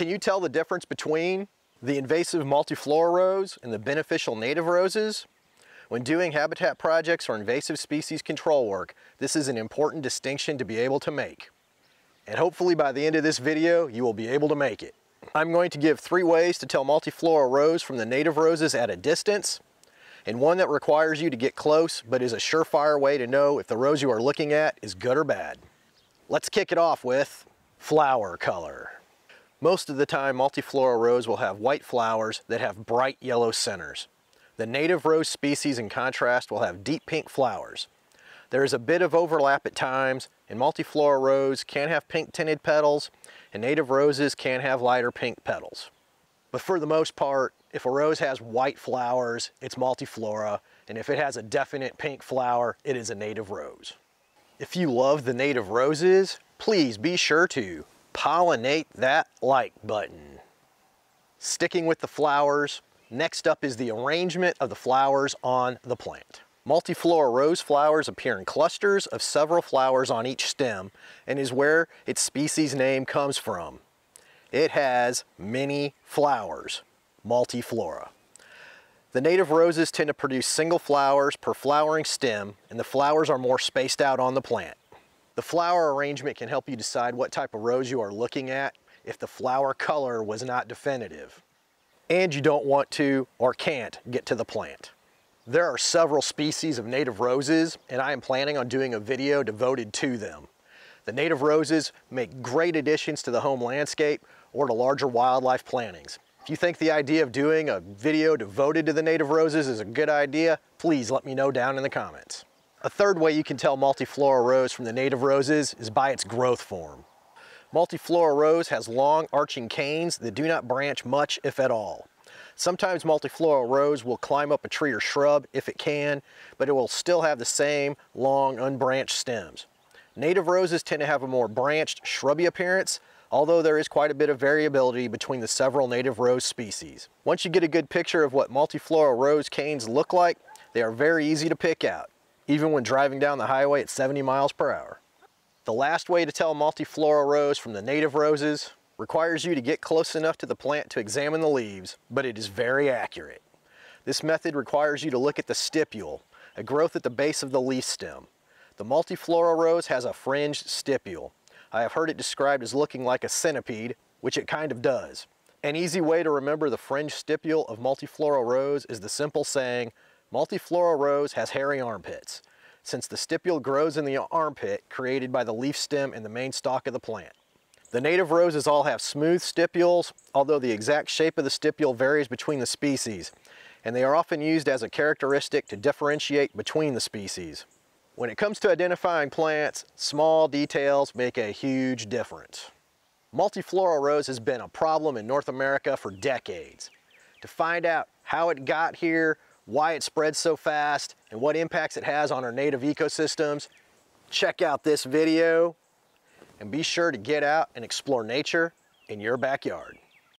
Can you tell the difference between the invasive Multiflora rose and the beneficial native roses? When doing habitat projects or invasive species control work, this is an important distinction to be able to make. And hopefully by the end of this video, you will be able to make it. I'm going to give 3 ways to tell Multiflora rose from the native roses at a distance, and one that requires you to get close but is a surefire way to know if the rose you are looking at is good or bad. Let's kick it off with flower color. Most of the time, Multiflora rose will have white flowers that have bright yellow centers. The native rose species, in contrast, will have deep pink flowers. There is a bit of overlap at times, and Multiflora rose can have pink tinted petals, and native roses can have lighter pink petals. But for the most part, if a rose has white flowers, it's Multiflora, and if it has a definite pink flower, it is a native rose. If you love the native roses, please be sure to pollinate that like button. Sticking with the flowers, next up is the arrangement of the flowers on the plant. Multiflora rose flowers appear in clusters of several flowers on each stem and is where its species name comes from. It has many flowers, Multiflora. The native roses tend to produce single flowers per flowering stem, and the flowers are more spaced out on the plant. The flower arrangement can help you decide what type of rose you are looking at if the flower color was not definitive. And you don't want to or can't get to the plant. There are several species of native roses, and I am planning on doing a video devoted to them. The native roses make great additions to the home landscape or to larger wildlife plantings. If you think the idea of doing a video devoted to the native roses is a good idea, please let me know down in the comments. A 3rd way you can tell Multiflora rose from the native roses is by its growth form. Multiflora rose has long arching canes that do not branch much, if at all. Sometimes Multiflora rose will climb up a tree or shrub if it can, but it will still have the same long unbranched stems. Native roses tend to have a more branched, shrubby appearance, although there is quite a bit of variability between the several native rose species. Once you get a good picture of what Multiflora rose canes look like, they are very easy to pick out, even when driving down the highway at 70 miles per hour. The last way to tell Multiflora rose from the native roses requires you to get close enough to the plant to examine the leaves, but it is very accurate. This method requires you to look at the stipule, a growth at the base of the leaf stem. The Multiflora rose has a fringed stipule. I have heard it described as looking like a centipede, which it kind of does. An easy way to remember the fringed stipule of Multiflora rose is the simple saying, Multiflora rose has hairy armpits, since the stipule grows in the armpit created by the leaf stem and the main stalk of the plant. The native roses all have smooth stipules, although the exact shape of the stipule varies between the species, and they are often used as a characteristic to differentiate between the species. When it comes to identifying plants, small details make a huge difference. Multiflora rose has been a problem in North America for decades. To find out how it got here, why it spreads so fast, and what impacts it has on our native ecosystems, check out this video, and be sure to get out and explore nature in your backyard.